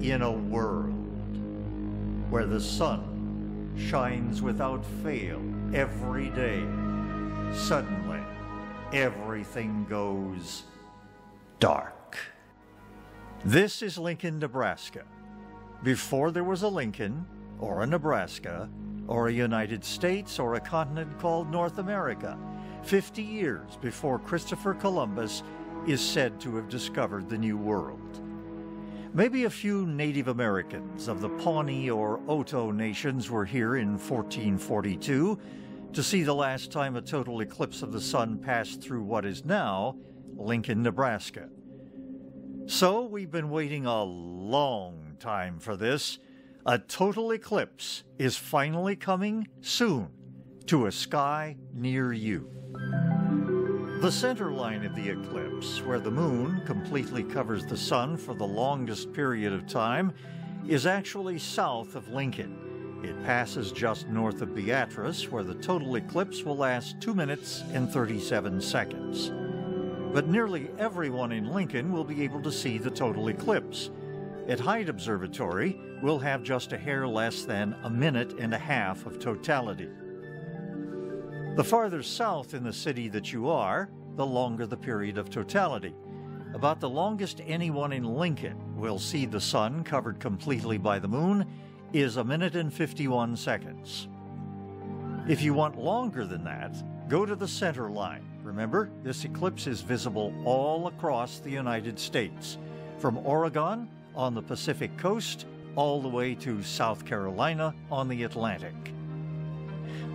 In a world where the sun shines without fail every day, suddenly everything goes dark. This is Lincoln, Nebraska. Before there was a Lincoln, or a Nebraska, or a United States, or a continent called North America, 50 years before Christopher Columbus is said to have discovered the New World. Maybe a few Native Americans of the Pawnee or Oto nations were here in 1442 to see the last time a total eclipse of the sun passed through what is now Lincoln, Nebraska. So we've been waiting a long time for this. A total eclipse is finally coming soon to a sky near you. The center line of the eclipse, where the moon completely covers the sun for the longest period of time, is actually south of Lincoln. It passes just north of Beatrice, where the total eclipse will last 2 minutes and 37 seconds. But nearly everyone in Lincoln will be able to see the total eclipse. At Hyde Observatory, we'll have just a hair less than 1.5 minutes of totality. The farther south in the city that you are, the longer the period of totality. About the longest anyone in Lincoln will see the sun covered completely by the moon is 1 minute and 51 seconds. If you want longer than that, go to the center line. Remember, this eclipse is visible all across the United States, from Oregon on the Pacific coast all the way to South Carolina on the Atlantic.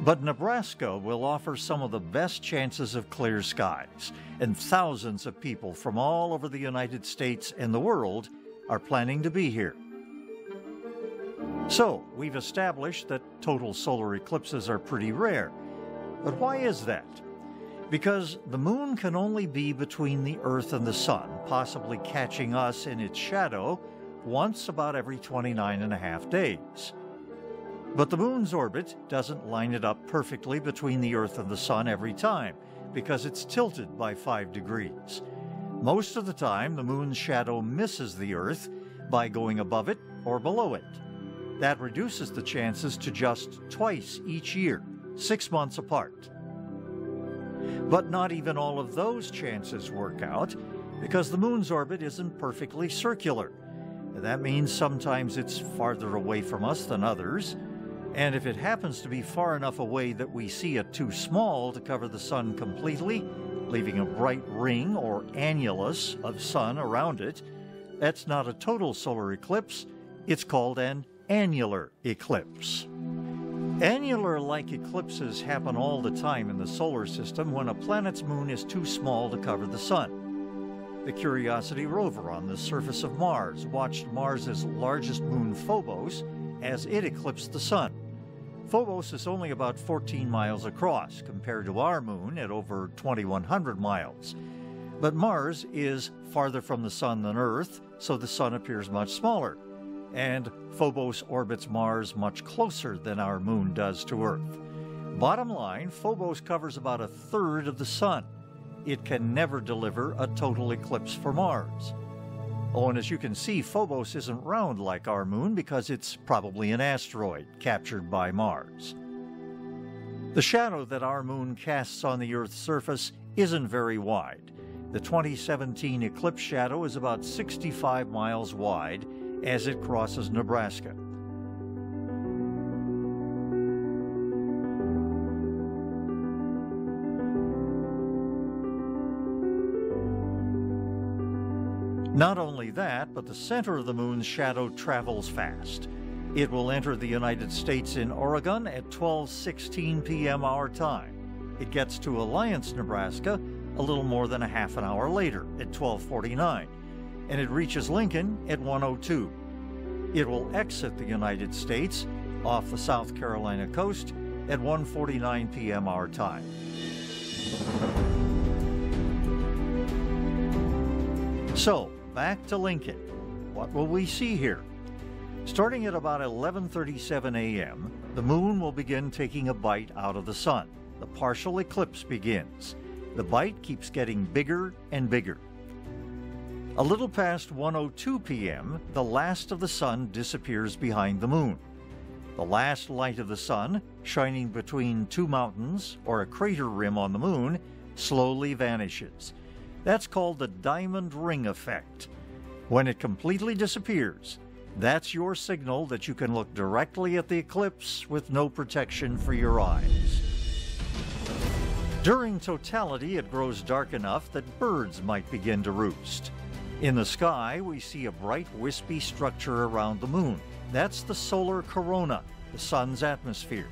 But Nebraska will offer some of the best chances of clear skies, and thousands of people from all over the United States and the world are planning to be here. So, we've established that total solar eclipses are pretty rare. But why is that? Because the moon can only be between the Earth and the sun, possibly catching us in its shadow once about every 29.5 days. But the moon's orbit doesn't line it up perfectly between the Earth and the sun every time, because it's tilted by 5 degrees. Most of the time, the moon's shadow misses the Earth by going above it or below it. That reduces the chances to just twice each year, 6 months apart. But not even all of those chances work out, because the moon's orbit isn't perfectly circular. That means sometimes it's farther away from us than others. And if it happens to be far enough away that we see it too small to cover the sun completely, leaving a bright ring or annulus of sun around it, that's not a total solar eclipse. It's called an annular eclipse. Annular-like eclipses happen all the time in the solar system when a planet's moon is too small to cover the sun. The Curiosity rover on the surface of Mars watched Mars's largest moon, Phobos, as it eclipsed the sun. Phobos is only about 14 miles across, compared to our moon at over 2,100 miles. But Mars is farther from the sun than Earth, so the sun appears much smaller. And Phobos orbits Mars much closer than our moon does to Earth. Bottom line, Phobos covers about 1/3 of the sun. It can never deliver a total eclipse for Mars. Oh, and as you can see, Phobos isn't round like our moon because it's probably an asteroid captured by Mars. The shadow that our moon casts on the Earth's surface isn't very wide. The 2017 eclipse shadow is about 65 miles wide as it crosses Nebraska. Not only that, but the center of the moon's shadow travels fast. It will enter the United States in Oregon at 12:16 p.m. our time. It gets to Alliance, Nebraska, a little more than a half an hour later at 12:49, and it reaches Lincoln at 1:02. It will exit the United States off the South Carolina coast at 1:49 p.m. our time. So, back to Lincoln. What will we see here? Starting at about 11:37 a.m., the moon will begin taking a bite out of the sun. The partial eclipse begins. The bite keeps getting bigger and bigger. A little past 1:02 p.m., the last of the sun disappears behind the moon. The last light of the sun, shining between two mountains or a crater rim on the moon, slowly vanishes. That's called the diamond ring effect. When it completely disappears, that's your signal that you can look directly at the eclipse with no protection for your eyes. During totality, it grows dark enough that birds might begin to roost. In the sky, we see a bright, wispy structure around the moon. That's the solar corona, the sun's atmosphere.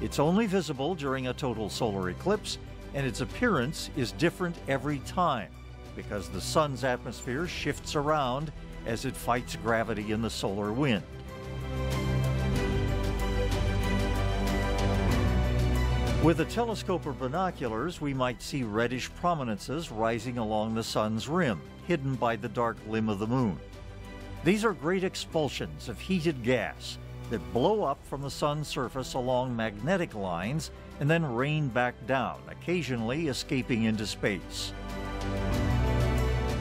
It's only visible during a total solar eclipse, and its appearance is different every time because the sun's atmosphere shifts around as it fights gravity and the solar wind. With a telescope or binoculars, we might see reddish prominences rising along the sun's rim, hidden by the dark limb of the moon. These are great expulsions of heated gas that blow up from the sun's surface along magnetic lines and then rain back down, occasionally escaping into space.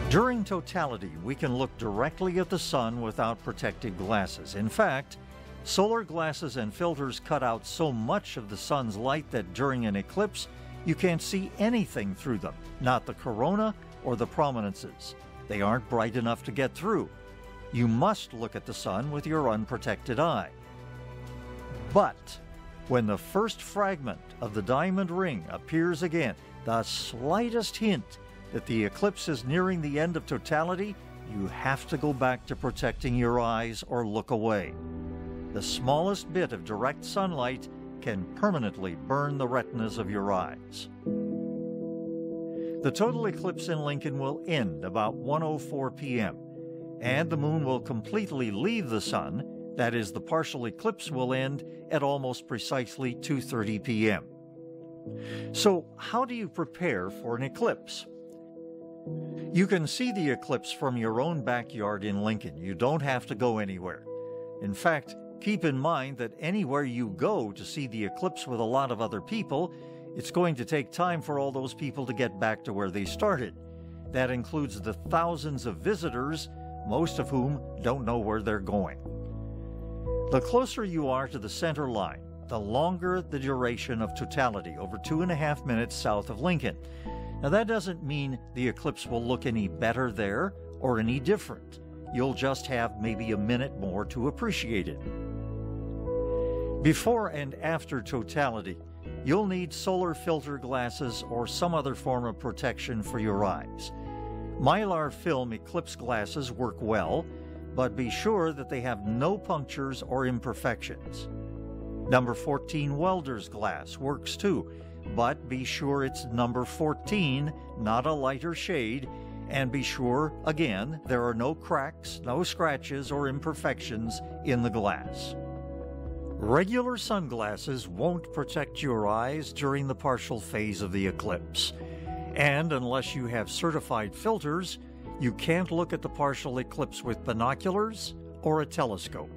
During totality, we can look directly at the sun without protective glasses. In fact, solar glasses and filters cut out so much of the sun's light that during an eclipse, you can't see anything through them, not the corona or the prominences. They aren't bright enough to get through. You must look at the sun with your unprotected eye. But when the first fragment of the diamond ring appears again, the slightest hint that the eclipse is nearing the end of totality, you have to go back to protecting your eyes or look away. The smallest bit of direct sunlight can permanently burn the retinas of your eyes. The total eclipse in Lincoln will end about 1:04 p.m., and the moon will completely leave the sun, that is, the partial eclipse will end at almost precisely 2:30 p.m. So how do you prepare for an eclipse? You can see the eclipse from your own backyard in Lincoln. You don't have to go anywhere. In fact, keep in mind that anywhere you go to see the eclipse with a lot of other people, it's going to take time for all those people to get back to where they started. That includes the thousands of visitors, most of whom don't know where they're going. The closer you are to the center line, the longer the duration of totality, over 2.5 minutes south of Lincoln. Now, that doesn't mean the eclipse will look any better there or any different. You'll just have maybe a minute more to appreciate it. Before and after totality, you'll need solar filter glasses or some other form of protection for your eyes. Mylar film eclipse glasses work well, but be sure that they have no punctures or imperfections. Number 14 welder's glass works too, but be sure it's number 14, not a lighter shade, and be sure, again, there are no cracks, no scratches, or imperfections in the glass. Regular sunglasses won't protect your eyes during the partial phase of the eclipse. And unless you have certified filters, you can't look at the partial eclipse with binoculars or a telescope.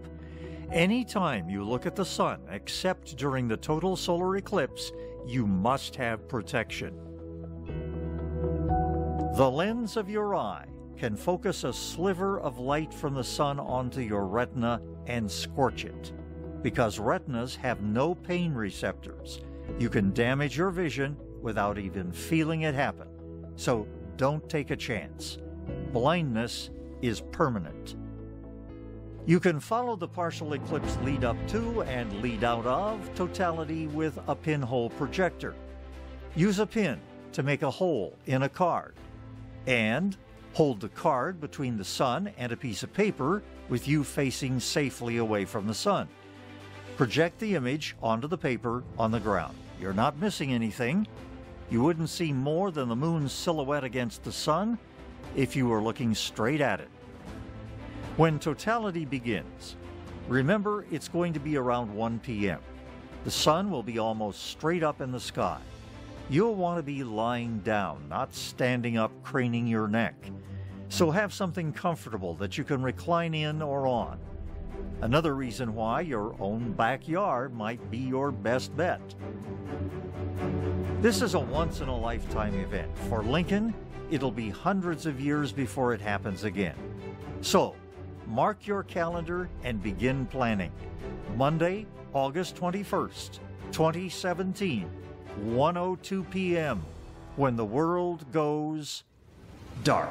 Anytime you look at the sun, except during the total solar eclipse, you must have protection. The lens of your eye can focus a sliver of light from the sun onto your retina and scorch it. Because retinas have no pain receptors, you can damage your vision without even feeling it happen. So don't take a chance. Blindness is permanent. You can follow the partial eclipse lead up to and lead out of totality with a pinhole projector. Use a pin to make a hole in a card and hold the card between the sun and a piece of paper with you facing safely away from the sun. Project the image onto the paper on the ground. You're not missing anything. You wouldn't see more than the moon's silhouette against the sun if you were looking straight at it. When totality begins, remember it's going to be around 1 p.m. The sun will be almost straight up in the sky. You'll want to be lying down, not standing up, craning your neck. So have something comfortable that you can recline in or on. Another reason why your own backyard might be your best bet. This is a once-in-a-lifetime event. For Lincoln, it'll be hundreds of years before it happens again. So, mark your calendar and begin planning. Monday, August 21st, 2017, 1:02 p.m., when the world goes dark.